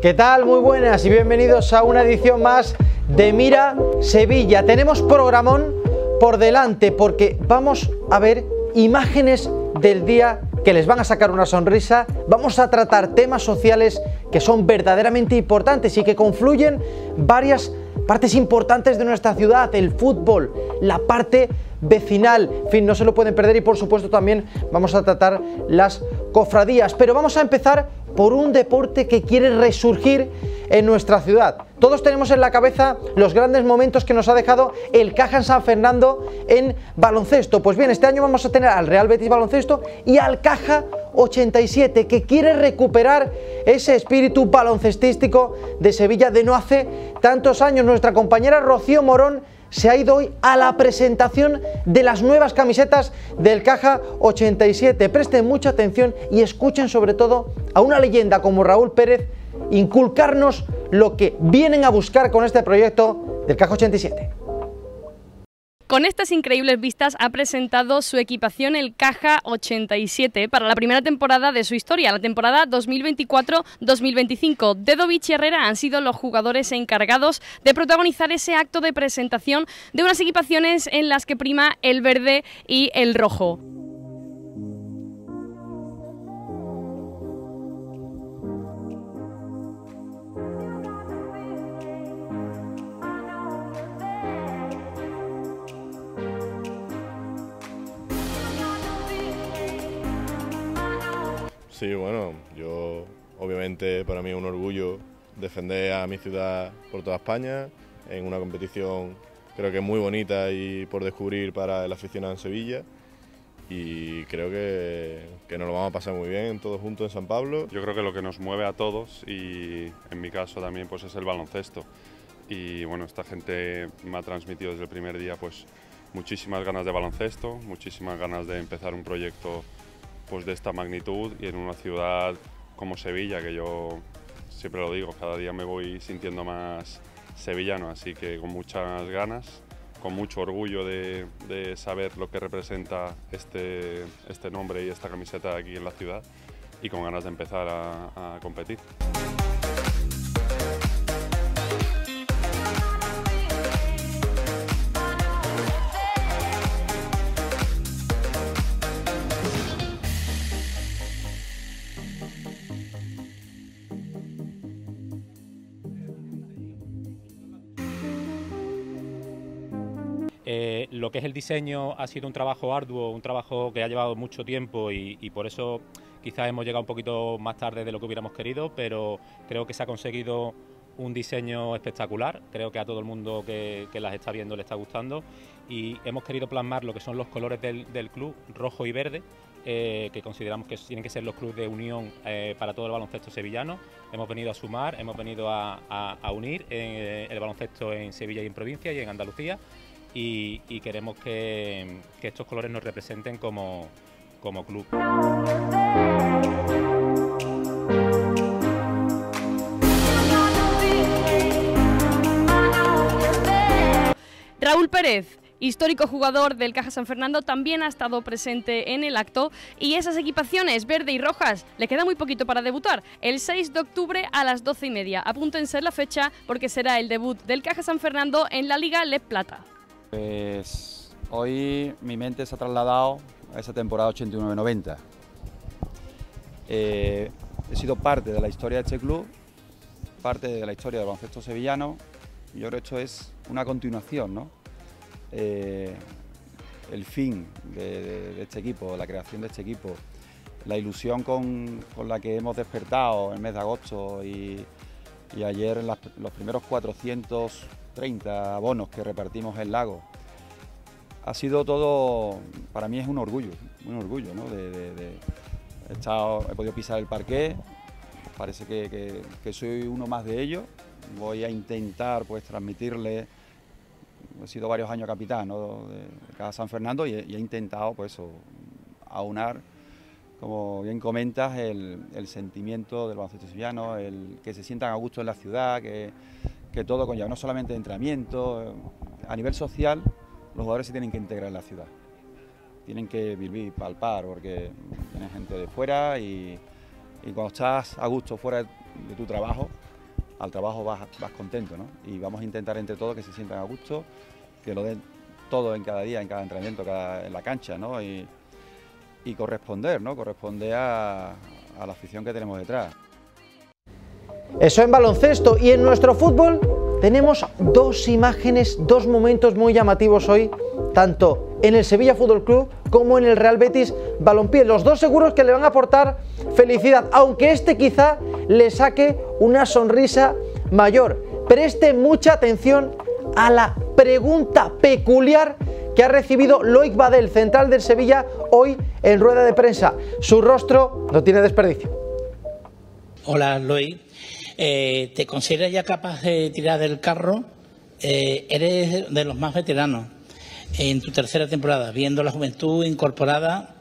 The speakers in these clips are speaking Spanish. ¿Qué tal? Muy buenas y bienvenidos a una edición más de Mira Sevilla. Tenemos programón por delante porque vamos a ver imágenes del día que les van a sacar una sonrisa. Vamos a tratar temas sociales que son verdaderamente importantes y que confluyen varias partes importantes de nuestra ciudad: el fútbol, la parte vecinal, en fin, no se lo pueden perder. Y por supuesto también vamos a tratar las cofradías, pero vamos a empezar por un deporte que quiere resurgir en nuestra ciudad. Todos tenemos en la cabeza los grandes momentos que nos ha dejado el Caja San Fernando en baloncesto. Pues bien, este año vamos a tener al Real Betis Baloncesto y al Caja 87, que quiere recuperar ese espíritu baloncestístico de Sevilla de no hace tantos años. Nuestra compañera Rocío Morón se ha ido hoy a la presentación de las nuevas camisetas del Caja 87. Presten mucha atención y escuchen sobre todo a una leyenda como Raúl Pérez inculcarnos lo que vienen a buscar con este proyecto del Caja 87. Con estas increíbles vistas ha presentado su equipación el Caja 87 para la primera temporada de su historia, la temporada 2024-2025. Dedovich y Herrera han sido los jugadores encargados de protagonizar ese acto de presentación de unas equipaciones en las que prima el verde y el rojo. Sí, bueno, yo obviamente para mí es un orgullo defender a mi ciudad por toda España en una competición creo que muy bonita y por descubrir para el aficionado en Sevilla, y creo que nos lo vamos a pasar muy bien todos juntos en San Pablo. Yo creo que lo que nos mueve a todos, y en mi caso también, pues es el baloncesto, y bueno, esta gente me ha transmitido desde el primer día pues muchísimas ganas de baloncesto, muchísimas ganas de empezar un proyecto pues de esta magnitud y en una ciudad como Sevilla, que yo siempre lo digo, cada día me voy sintiendo más sevillano, así que con muchas ganas, con mucho orgullo de saber lo que representa este nombre y esta camiseta aquí en la ciudad, y con ganas de empezar a competir. Lo que es el diseño ha sido un trabajo arduo, un trabajo que ha llevado mucho tiempo, y por eso quizás hemos llegado un poquito más tarde de lo que hubiéramos querido, pero creo que se ha conseguido un diseño espectacular. Creo que a todo el mundo que las está viendo le está gustando, y hemos querido plasmar lo que son los colores del club, rojo y verde, que consideramos que tienen que ser los clubes de unión para todo el baloncesto sevillano. Hemos venido a sumar, hemos venido a unir el baloncesto en Sevilla y en provincia y en Andalucía. Y queremos que estos colores nos representen como club. Raúl Pérez, histórico jugador del Caja San Fernando, también ha estado presente en el acto, y esas equipaciones verde y rojas le queda muy poquito para debutar, el 6 de octubre a las 12:30. Apúntense la fecha porque será el debut del Caja San Fernando en la Liga Le Plata. Pues hoy mi mente se ha trasladado a esa temporada 89-90. He sido parte de la historia de este club, parte de la historia del baloncesto sevillano, y yo creo que esto es una continuación, ¿no? El fin de este equipo, la creación de este equipo, la ilusión con la que hemos despertado en el mes de agosto y ayer en los primeros 430 abonos que repartimos en el Lago. Ha sido todo, para mí es un orgullo, ¿no? He podido pisar el parqué, parece que soy uno más de ellos. Voy a intentar pues transmitirle, he sido varios años capitán, ¿no?, de Caja San Fernando, y he intentado pues aunar, como bien comentas, el sentimiento del baloncesto sevillano, el que se sientan a gusto en la ciudad, que todo conlleva, no solamente entrenamiento, a nivel social los jugadores se tienen que integrar en la ciudad, tienen que vivir, palpar, porque tienen gente de fuera, y cuando estás a gusto fuera de tu trabajo, al trabajo vas contento, ¿no? Y vamos a intentar entre todos que se sientan a gusto, que lo den todo en cada día, en cada entrenamiento, en la cancha, ¿no? Y corresponder, ¿no? Corresponde a la afición que tenemos detrás. Eso en baloncesto. Y en nuestro fútbol tenemos dos imágenes, dos momentos muy llamativos hoy, tanto en el Sevilla Fútbol Club como en el Real Betis Balompié. Los dos seguros que le van a aportar felicidad, aunque este quizá le saque una sonrisa mayor. Preste mucha atención a la pregunta peculiar que ha recibido Loic Badel, central del Sevilla, hoy en rueda de prensa. Su rostro no tiene desperdicio. Hola, Loic. ¿Te consideras ya capaz de tirar del carro? Eres de los más veteranos en tu tercera temporada, viendo la juventud incorporada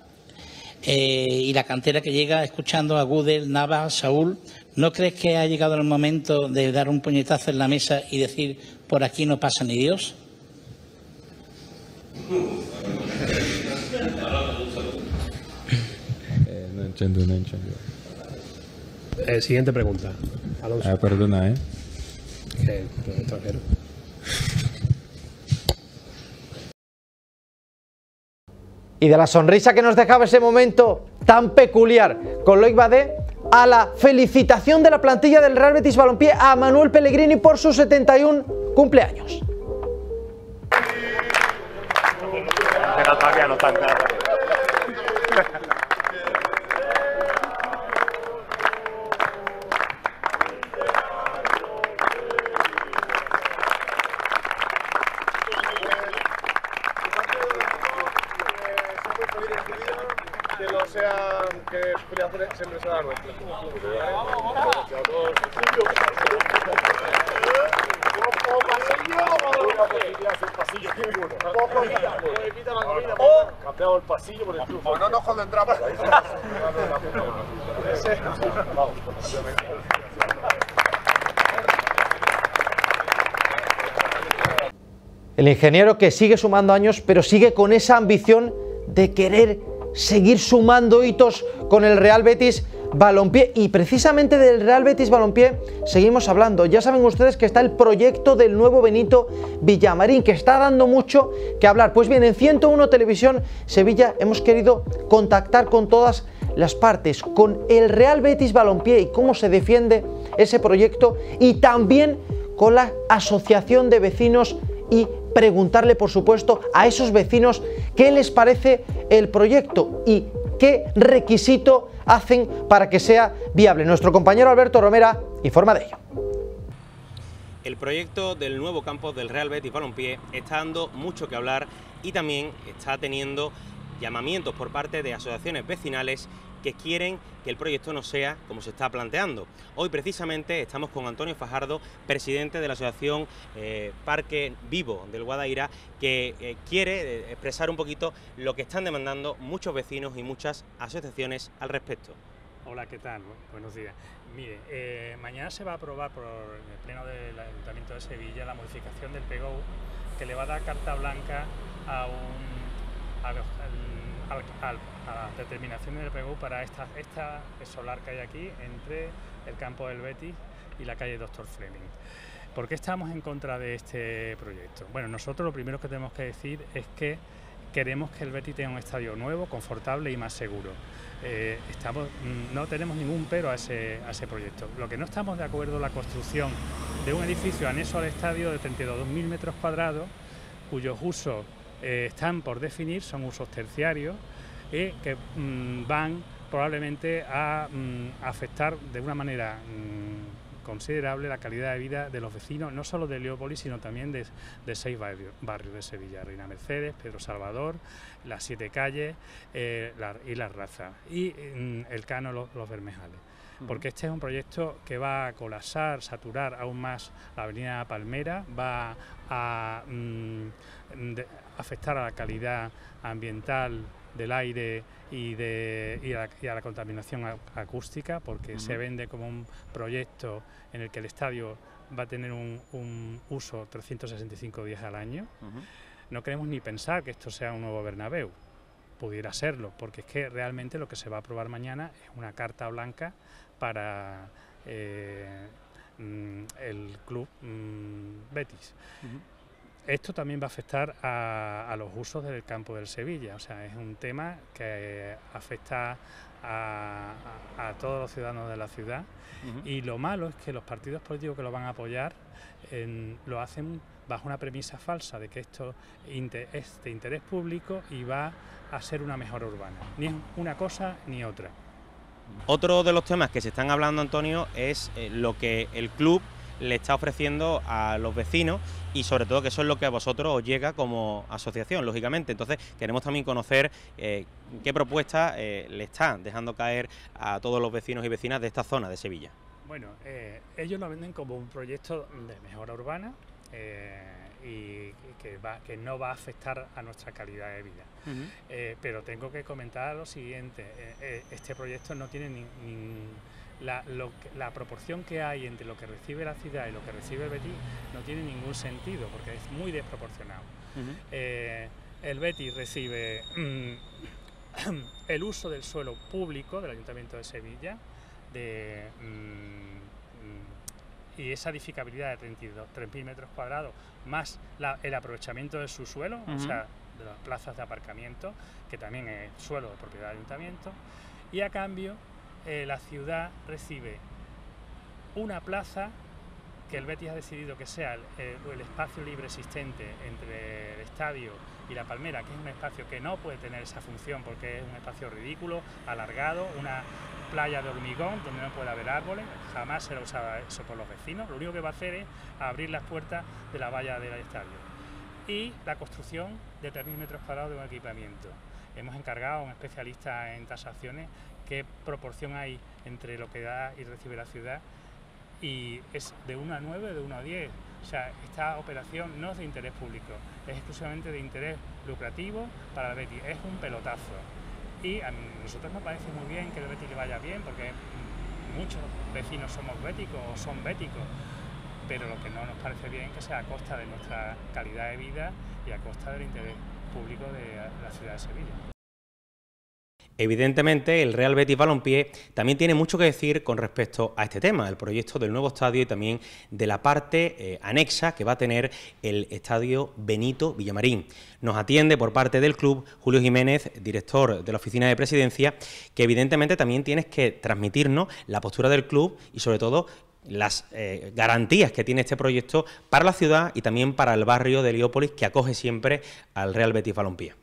y la cantera que llega, escuchando a Gudel, Navas, Saúl. ¿No crees que ha llegado el momento de dar un puñetazo en la mesa y decir, por aquí no pasa ni Dios? No entiendo. Siguiente pregunta, Alonso. Perdona, ¿eh? Extranjero. Y de la sonrisa que nos dejaba ese momento tan peculiar con Loic Badé, a la felicitación de la plantilla del Real Betis Balompié a Manuel Pellegrini por sus 71 cumpleaños. El ingeniero que sigue sumando años, pero sigue con esa ambición de querer seguir sumando hitos con el Real Betis Balompié. Y precisamente del Real Betis Balompié seguimos hablando. Ya saben ustedes que está el proyecto del nuevo Benito Villamarín, que está dando mucho que hablar. Pues bien, en 101 Televisión Sevilla hemos querido contactar con todas las partes, con el Real Betis Balompié y cómo se defiende ese proyecto, y también con la Asociación de Vecinos, y preguntarle, por supuesto, a esos vecinos qué les parece el proyecto y qué requisito hacen para que sea viable. Nuestro compañero Alberto Romera informa de ello. El proyecto del nuevo campo del Real Betis Balompié está dando mucho que hablar y también está teniendo llamamientos por parte de asociaciones vecinales que quieren que el proyecto no sea como se está planteando. Hoy precisamente estamos con Antonio Fajardo, presidente de la asociación Parque Vivo del Guadaira, que quiere expresar un poquito lo que están demandando muchos vecinos y muchas asociaciones al respecto. Hola, ¿qué tal? Buenos días. Mire, mañana se va a aprobar por el Pleno del Ayuntamiento de Sevilla la modificación del PGOU, que le va a dar carta blanca a la determinación del PGOU para esta solar que hay aquí entre el campo del Betis y la calle Doctor Fleming. ¿Por qué estamos en contra de este proyecto? Bueno, nosotros lo primero que tenemos que decir es que queremos que el Betis tenga un estadio nuevo, confortable y más seguro. No tenemos ningún pero a ese proyecto. Lo que no estamos de acuerdo es la construcción de un edificio anexo al estadio de 32.000 metros cuadrados, cuyos usos están por definir, son usos terciarios que van probablemente a afectar de una manera considerable la calidad de vida de los vecinos, no solo de Heliópolis, sino también de 6 barrios de Sevilla: Reina Mercedes, Pedro Salvador, las 7 calles y las Razas y el Cano, los Bermejales. Porque este es un proyecto que va a colapsar, saturar aún más la avenida Palmera, va a afectar a la calidad ambiental del aire y a la contaminación acústica, porque se vende como un proyecto en el que el estadio va a tener un uso 365 días al año. No queremos ni pensar que esto sea un nuevo Bernabéu. Pudiera serlo, porque es que realmente lo que se va a aprobar mañana es una carta blanca para el club Betis. Uh-huh. Esto también va a afectar a los usos del campo del Sevilla, o sea, es un tema que afecta a todos los ciudadanos de la ciudad. Uh-huh. Y lo malo es que los partidos políticos que lo van a apoyar lo hacen bajo una premisa falsa de que esto es de interés público y va a ser una mejora urbana. Ni es una cosa ni otra. Otro de los temas que se están hablando, Antonio, es lo que el club le está ofreciendo a los vecinos y sobre todo que eso es lo que a vosotros os llega como asociación, lógicamente. Entonces queremos también conocer qué propuesta le están dejando caer a todos los vecinos y vecinas de esta zona de Sevilla. Bueno, ellos lo venden como un proyecto de mejora urbana y que no va a afectar a nuestra calidad de vida. Uh-huh. Pero tengo que comentar lo siguiente, este proyecto no tiene la proporción que hay entre lo que recibe la ciudad y lo que recibe el Betis no tiene ningún sentido, porque es muy desproporcionado. Uh-huh. El Betis recibe el uso del suelo público del Ayuntamiento de Sevilla y esa edificabilidad de 3.000 metros cuadrados, más el aprovechamiento de su suelo, uh-huh. O sea, de las plazas de aparcamiento, que también es suelo de propiedad del Ayuntamiento, y a cambio la ciudad recibe una plaza que el Betis ha decidido que sea el espacio libre existente entre el estadio y la Palmera, que es un espacio que no puede tener esa función porque es un espacio ridículo, alargado, una playa de hormigón donde no puede haber árboles, jamás será usada eso por los vecinos, lo único que va a hacer es abrir las puertas de la valla del estadio. Y la construcción de 3.000 metros cuadrados de un equipamiento. Hemos encargado a un especialista en tasaciones qué proporción hay entre lo que da y recibe la ciudad, y es de 1 a 9, de 1 a 10. O sea, esta operación no es de interés público, es exclusivamente de interés lucrativo para el Betis, es un pelotazo. Y a nosotros nos parece muy bien que el Betis le vaya bien, porque muchos vecinos somos béticos o son béticos, pero lo que no nos parece bien es que sea a costa de nuestra calidad de vida y a costa del interés público de la ciudad de Sevilla. Evidentemente, el Real Betis Balompié también tiene mucho que decir con respecto a este tema, el proyecto del nuevo estadio y también de la parte anexa que va a tener el estadio Benito Villamarín. Nos atiende por parte del club Julio Jiménez, director de la oficina de presidencia, que evidentemente también tienes que transmitirnos la postura del club y sobre todo las garantías que tiene este proyecto para la ciudad y también para el barrio de Heliópolis, que acoge siempre al Real Betis Balompié.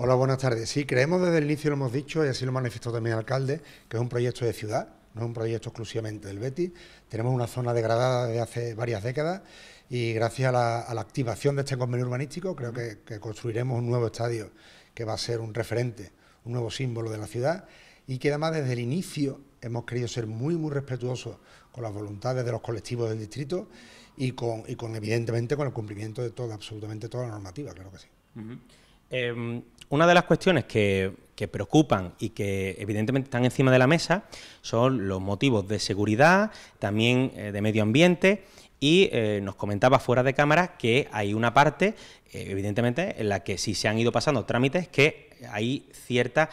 Hola, buenas tardes. Sí, creemos desde el inicio, lo hemos dicho y así lo manifestó también el alcalde, que es un proyecto de ciudad, no es un proyecto exclusivamente del Betis. Tenemos una zona degradada desde hace varias décadas y gracias a la activación de este convenio urbanístico creo que construiremos un nuevo estadio que va a ser un referente, un nuevo símbolo de la ciudad, y que además desde el inicio hemos querido ser muy, muy respetuosos con las voluntades de los colectivos del distrito y con evidentemente con el cumplimiento de toda, absolutamente toda la normativa, claro que sí. Uh-huh. Una de las cuestiones que preocupan y que evidentemente están encima de la mesa son los motivos de seguridad, también de medio ambiente, y nos comentaba fuera de cámara que hay una parte, evidentemente, en la que sí se han ido pasando trámites, que hay cierta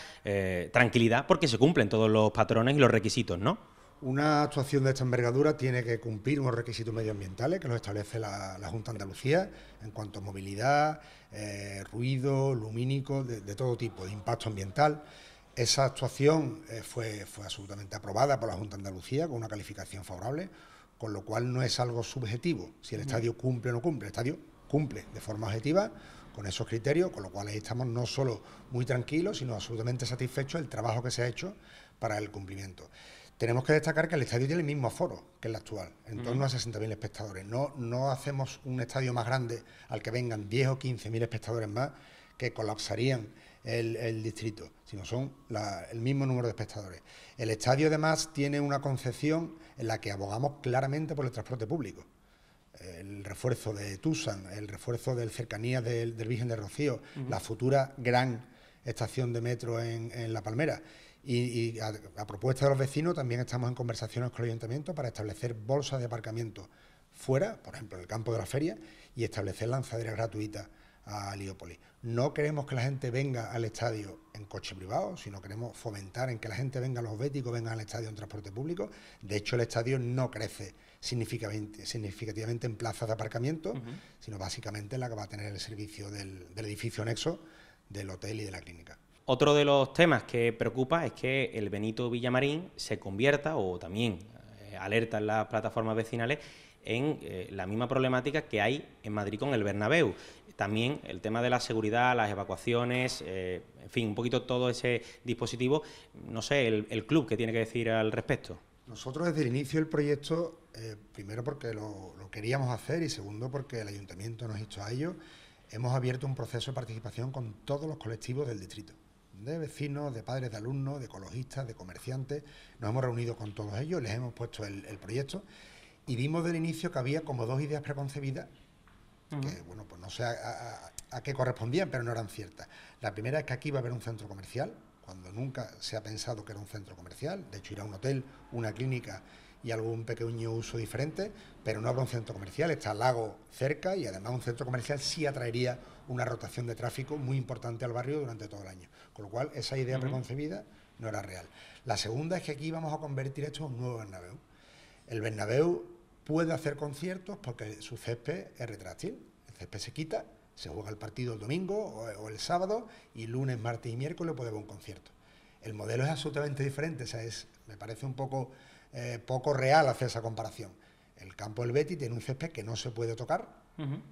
tranquilidad porque se cumplen todos los patrones y los requisitos, ¿no? Una actuación de esta envergadura tiene que cumplir unos requisitos medioambientales que los establece la Junta de Andalucía en cuanto a movilidad, ruido, lumínico, de todo tipo, de impacto ambiental. Esa actuación fue absolutamente aprobada por la Junta de Andalucía con una calificación favorable, con lo cual no es algo subjetivo, si el estadio cumple o no cumple, el estadio cumple de forma objetiva con esos criterios, con lo cual ahí estamos no solo muy tranquilos, sino absolutamente satisfechos del trabajo que se ha hecho para el cumplimiento. Tenemos que destacar que el estadio tiene el mismo aforo que el actual, en torno a 60.000 espectadores. No hacemos un estadio más grande al que vengan 10 o 15.000 espectadores más que colapsarían el distrito, sino son el mismo número de espectadores. El estadio además tiene una concepción en la que abogamos claramente por el transporte público. El refuerzo de Tusan, el refuerzo del cercanías del Virgen de Rocío, la futura gran estación de metro en La Palmera. Y a propuesta de los vecinos también estamos en conversaciones con el ayuntamiento para establecer bolsas de aparcamiento fuera, por ejemplo, en el campo de la feria, y establecer lanzaderas gratuitas a Heliópolis. No queremos que la gente venga al estadio en coche privado, sino queremos fomentar en que la gente venga, los béticos vengan al estadio en transporte público. De hecho, el estadio no crece significativamente en plazas de aparcamiento, sino básicamente la que va a tener el servicio del edificio anexo, del hotel y de la clínica. Otro de los temas que preocupa es que el Benito Villamarín se convierta, o también alerta en las plataformas vecinales, en la misma problemática que hay en Madrid con el Bernabéu. También el tema de la seguridad, las evacuaciones, en fin, un poquito todo ese dispositivo. No sé, el club, ¿qué tiene que decir al respecto? Nosotros desde el inicio del proyecto, primero porque lo queríamos hacer y segundo porque el ayuntamiento nos instó a ello, hemos abierto un proceso de participación con todos los colectivos del distrito, de vecinos, de padres de alumnos, de ecologistas, de comerciantes. Nos hemos reunido con todos ellos, les hemos puesto el proyecto y vimos del inicio que había como dos ideas preconcebidas que, bueno, pues no sé a qué correspondían, pero no eran ciertas. La primera es que aquí iba a haber un centro comercial, cuando nunca se ha pensado que era un centro comercial. De hecho, irá un hotel, una clínica y algún pequeño uso diferente, pero no habrá un centro comercial. Está el lago cerca y además un centro comercial sí atraería una rotación de tráfico muy importante al barrio durante todo el año. Con lo cual, esa idea preconcebida no era real. La segunda es que aquí íbamos a convertir esto en un nuevo Bernabéu. El Bernabéu puede hacer conciertos porque su césped es retráctil, el césped se quita, se juega el partido el domingo o el sábado y lunes, martes y miércoles puede haber un concierto. El modelo es absolutamente diferente, o sea, me parece un poco real hacer esa comparación. El campo del Betis tiene un césped que no se puede tocar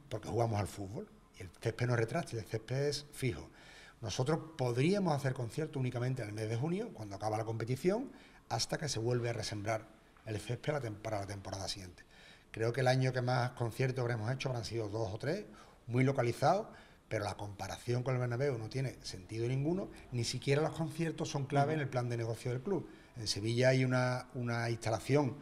porque jugamos al fútbol y el césped no es retráctil, el césped es fijo. Nosotros podríamos hacer conciertos únicamente en el mes de junio, cuando acaba la competición, hasta que se vuelve a resembrar el césped para la temporada siguiente. Creo que el año que más conciertos habremos hecho habrán sido 2 o 3, muy localizados, pero la comparación con el Bernabéu no tiene sentido ninguno, ni siquiera los conciertos son clave en el plan de negocio del club. En Sevilla hay una instalación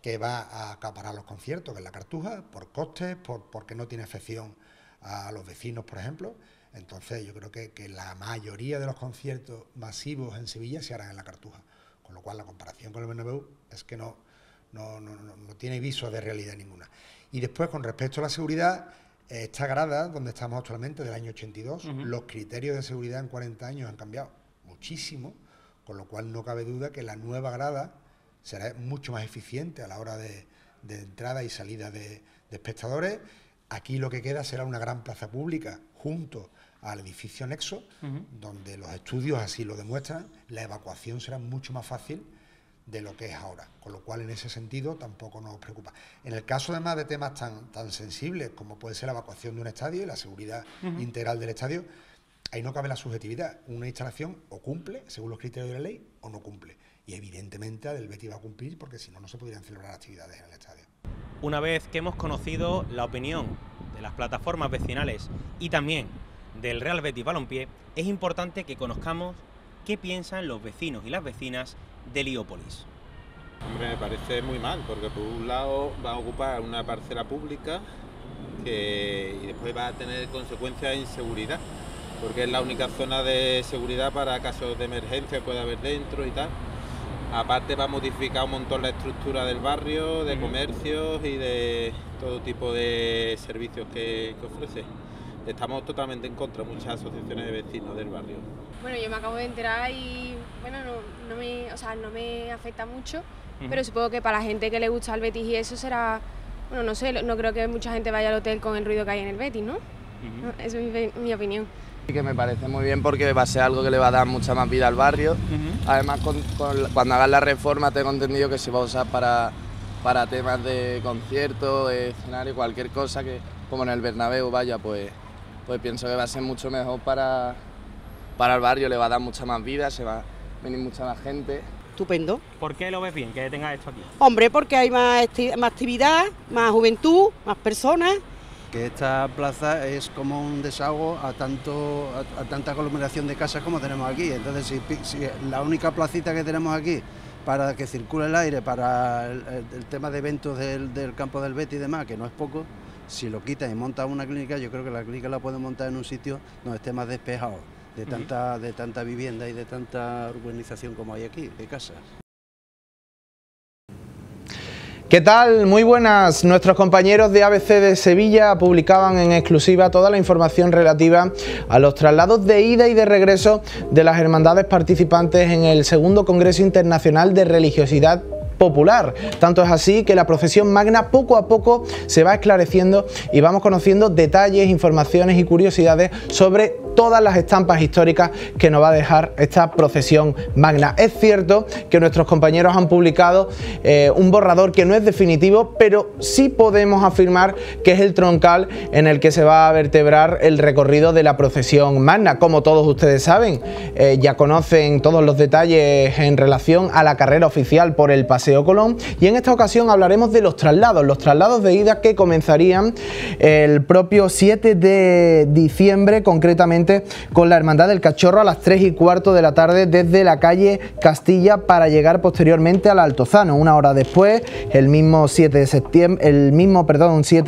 que va a acaparar los conciertos, que es La Cartuja, por costes, porque no tiene afección a los vecinos, por ejemplo. Entonces yo creo que la mayoría de los conciertos masivos en Sevilla se harán en La Cartuja. Con lo cual la comparación con el Bernabéu es que no tiene visos de realidad ninguna. Y después, con respecto a la seguridad, esta grada donde estamos actualmente, del año 82, los criterios de seguridad en 40 años han cambiado muchísimo, con lo cual no cabe duda que la nueva grada será mucho más eficiente a la hora de entrada y salida de espectadores. Aquí lo que queda será una gran plaza pública junto al edificio anexo, donde los estudios así lo demuestran, la evacuación será mucho más fácil de lo que es ahora, con lo cual en ese sentido tampoco nos preocupa. En el caso además de temas tan sensibles como puede ser la evacuación de un estadio y la seguridad integral del estadio, ahí no cabe la subjetividad. Una instalación o cumple, según los criterios de la ley, o no cumple. Y evidentemente el Betis va a cumplir porque si no, no se podrían celebrar actividades en el estadio. Una vez que hemos conocido la opinión de las plataformas vecinales y también del Real Betis Balompié, es importante que conozcamos qué piensan los vecinos y las vecinas de Heliópolis. Hombre, me parece muy mal, porque por un lado va a ocupar una parcela pública y después va a tener consecuencias de inseguridad, porque es la única zona de seguridad para casos de emergencia que pueda haber dentro y tal. Aparte va a modificar un montón la estructura del barrio, de comercios y de todo tipo de servicios que ofrece. Estamos totalmente en contra, muchas asociaciones de vecinos del barrio. Bueno, yo me acabo de enterar y bueno, no me afecta mucho, pero supongo que para la gente que le gusta el Betis y eso será, bueno, no sé, no creo que mucha gente vaya al hotel con el ruido que hay en el Betis, ¿no? Esa es mi opinión. Y que me parece muy bien porque va a ser algo que le va a dar mucha más vida al barrio. Además, cuando hagan la reforma tengo entendido que se va a usar para temas de conciertos, de escenario, cualquier cosa que, como en el Bernabéu, vaya, pues pienso que va a ser mucho mejor para el barrio, le va a dar mucha más vida, se va a venir mucha más gente. Estupendo. ¿Por qué lo ves bien que tenga esto aquí? Hombre, porque hay más actividad, más juventud, más personas. Que esta plaza es como un desahogo a tanta aglomeración de casas como tenemos aquí. Entonces, si la única placita que tenemos aquí para que circule el aire, para el tema de eventos del campo del Betis y demás, que no es poco, si lo quitas y montas una clínica, yo creo que la clínica la puedes montar en un sitio donde esté más despejado de tanta vivienda y de tanta urbanización como hay aquí, de casas. ¿Qué tal? Muy buenas. Nuestros compañeros de ABC de Sevilla publicaban en exclusiva toda la información relativa a los traslados de ida y de regreso de las hermandades participantes en el Segundo Congreso Internacional de Religiosidad Popular. Tanto es así que la procesión magna poco a poco se va esclareciendo y vamos conociendo detalles, informaciones y curiosidades sobre todas las estampas históricas que nos va a dejar esta procesión magna. Es cierto que nuestros compañeros han publicado un borrador que no es definitivo, pero sí podemos afirmar que es el troncal en el que se va a vertebrar el recorrido de la procesión magna. Como todos ustedes saben, ya conocen todos los detalles en relación a la carrera oficial por el Paseo Colón, y en esta ocasión hablaremos de los traslados de ida que comenzarían el propio 7 de diciembre, concretamente con la Hermandad del Cachorro a las 3 y cuarto de la tarde desde la calle Castilla para llegar posteriormente al Altozano. Una hora después, el mismo 7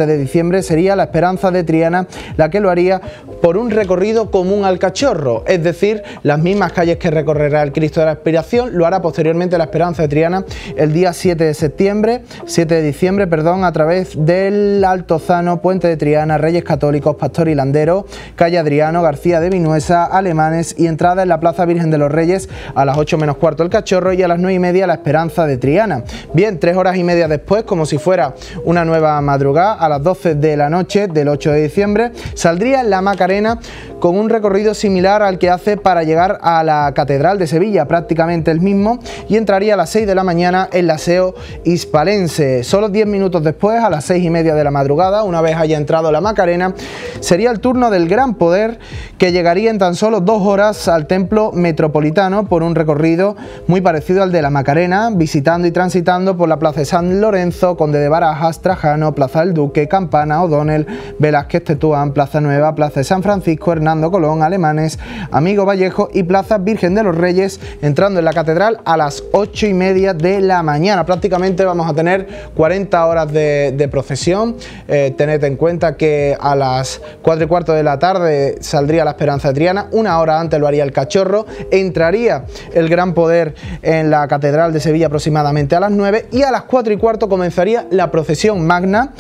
de diciembre, sería la Esperanza de Triana la que lo haría por un recorrido común al Cachorro, es decir, las mismas calles que recorrerá el Cristo de la Aspiración lo hará posteriormente la Esperanza de Triana el día 7 de diciembre, a través del Altozano, Puente de Triana, Reyes Católicos, Pastor Hilandero, calle Adriano, García de Vinuesa, Alemanes, y entrada en la Plaza Virgen de los Reyes a las 8 menos cuarto el Cachorro y a las 9 y media la Esperanza de Triana. Bien, 3 horas y media después, como si fuera una nueva madrugada, a las 12 de la noche del 8 de diciembre, saldría la Macarena con un recorrido similar al que hace para llegar a la Catedral de Sevilla, prácticamente el mismo, y entraría a las 6 de la mañana en la Seo Hispalense. Solo 10 minutos después, a las 6 y media de la madrugada, una vez haya entrado la Macarena, sería el turno del Gran Poder, que llegaría en tan solo 2 horas al Templo Metropolitano por un recorrido muy parecido al de la Macarena, visitando y transitando por la Plaza de San Lorenzo, Conde de Barajas, Trajano, Plaza del Duque, Campana, O'Donnell, Velázquez, Tetuán, Plaza Nueva, Plaza de San Francisco, Hernando Colón, Alemanes, Amigo Vallejo y Plaza Virgen de los Reyes, entrando en la Catedral a las 8 y media de la mañana. Prácticamente vamos a tener 40 horas de procesión. Tened en cuenta que a las 4 y cuarto de la tarde saldría la Esperanza de Triana, una hora antes lo haría el Cachorro, entraría el Gran Poder en la Catedral de Sevilla aproximadamente a las 9 y a las 4 y cuarto comenzaría la procesión magna,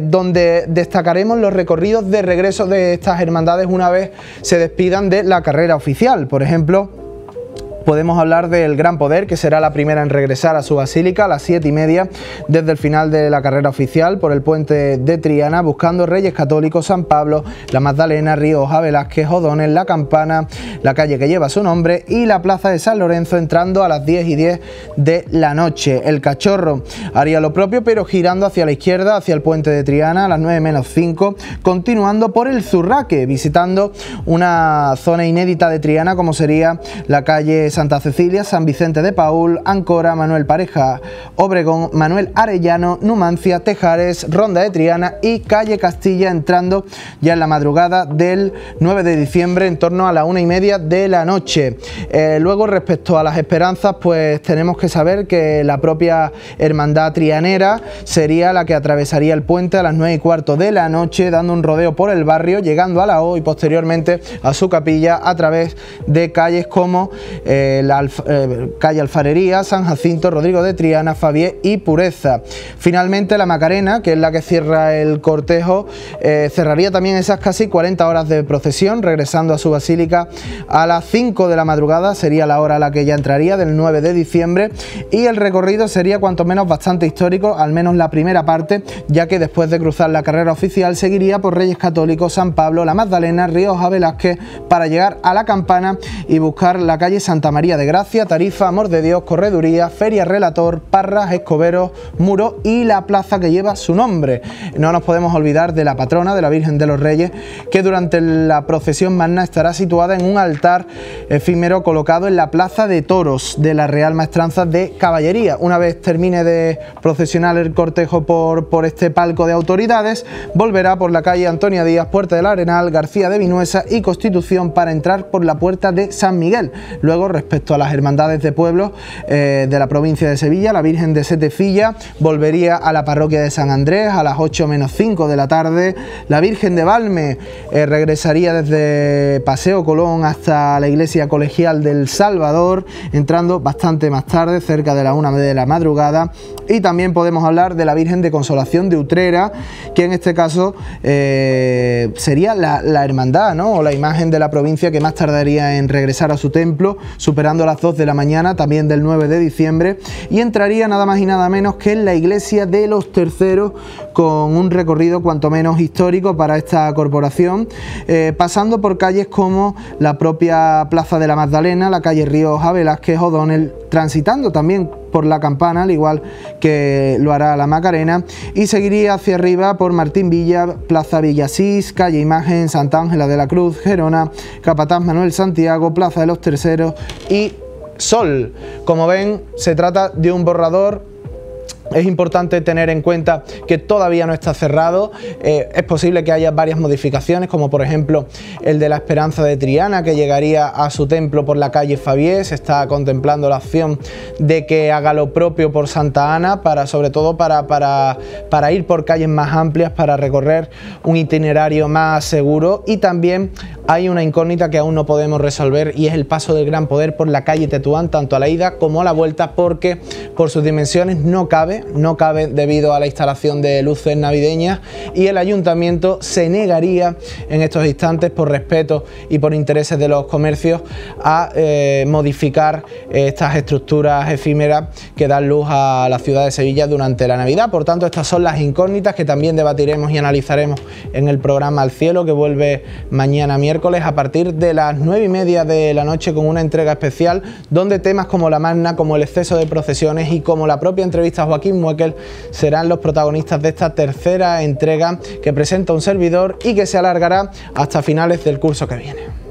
donde destacaremos los recorridos de regreso de estas hermandades una vez se despidan de la carrera oficial. Por ejemplo, podemos hablar del Gran Poder, que será la primera en regresar a su basílica a las 7 y media desde el final de la carrera oficial por el Puente de Triana, buscando Reyes Católicos, San Pablo, la Magdalena, Rioja, Velázquez, O'Donnell, la Campana, la calle que lleva su nombre, y la Plaza de San Lorenzo, entrando a las 10 y 10 de la noche. El Cachorro haría lo propio, pero girando hacia la izquierda, hacia el Puente de Triana a las 9 menos 5, continuando por el Zurraque, visitando una zona inédita de Triana como sería la calle Santa Cecilia, San Vicente de Paúl, Ancora, Manuel Pareja, Obregón, Manuel Arellano, Numancia, Tejares, Ronda de Triana y calle Castilla, entrando ya en la madrugada del 9 de diciembre en torno a la 1 y media de la noche. Luego, respecto a las esperanzas, pues tenemos que saber que la propia hermandad trianera sería la que atravesaría el puente a las 9 y cuarto de la noche, dando un rodeo por el barrio, llegando a la O y posteriormente a su capilla a través de calles como calle Alfarería, San Jacinto, Rodrigo de Triana, Fabié y Pureza. Finalmente, la Macarena, que es la que cierra el cortejo, cerraría también esas casi 40 horas de procesión, regresando a su basílica a las 5 de la madrugada, sería la hora a la que ya entraría del 9 de diciembre, y el recorrido sería cuanto menos bastante histórico, al menos la primera parte, ya que después de cruzar la carrera oficial seguiría por Reyes Católicos, San Pablo, la Magdalena, Rioja, Velázquez, para llegar a la Campana y buscar la calle Santa María de Gracia, Tarifa, Amor de Dios, Correduría, Feria Relator, Parras, Escoberos, Muro y la plaza que lleva su nombre. No nos podemos olvidar de la patrona, de la Virgen de los Reyes, que durante la procesión magna estará situada en un altar efímero colocado en la Plaza de Toros de la Real Maestranza de Caballería. Una vez termine de procesionar el cortejo por este palco de autoridades, volverá por la calle Antonia Díaz, Puerta del Arenal, García de Vinuesa y Constitución para entrar por la Puerta de San Miguel. Luego, respecto a las hermandades de pueblos de la provincia de Sevilla. La Virgen de Setefilla volvería a la parroquia de San Andrés a las 8:05 de la tarde. La Virgen de Balme regresaría desde Paseo Colón hasta la iglesia colegial del Salvador, entrando bastante más tarde, cerca de la 1 de la madrugada. Y también podemos hablar de la Virgen de Consolación de Utrera, que en este caso sería la hermandad, ¿no?, o la imagen de la provincia que más tardaría en regresar a su templo, superando las 2 de la mañana, también del 9 de diciembre, y entraría nada más y nada menos que en la iglesia de los Terceros, con un recorrido cuanto menos histórico para esta corporación, pasando por calles como la propia Plaza de la Magdalena, la calle Ríos a Velázquez O'Donnell, transitando también por la Campana, al igual que lo hará la Macarena, y seguiría hacia arriba por Martín Villa, Plaza Villasís, calle Imagen, Santa Ángela de la Cruz, Gerona, Capataz Manuel Santiago, Plaza de los Terceros y Sol. Como ven, se trata de un borrador. Es importante tener en cuenta que todavía no está cerrado, es posible que haya varias modificaciones, como por ejemplo el de la Esperanza de Triana, que llegaría a su templo por la calle Fabié. Se está contemplando la opción de que haga lo propio por Santa Ana, para, sobre todo para ir por calles más amplias, para recorrer un itinerario más seguro. Y también hay una incógnita que aún no podemos resolver, y es el paso del Gran Poder por la calle Tetuán, tanto a la ida como a la vuelta, porque por sus dimensiones no cabe debido a la instalación de luces navideñas, y el ayuntamiento se negaría en estos instantes, por respeto y por intereses de los comercios, a modificar estas estructuras efímeras que dan luz a la ciudad de Sevilla durante la Navidad. Por tanto, estas son las incógnitas que también debatiremos y analizaremos en el programa Al Cielo, que vuelve mañana miércoles a partir de las 9:30 de la noche, con una entrega especial donde temas como la Magna, como el exceso de procesiones y como la propia entrevista a Joaquín Muekel serán los protagonistas de esta tercera entrega que presenta un servidor y que se alargará hasta finales del curso que viene.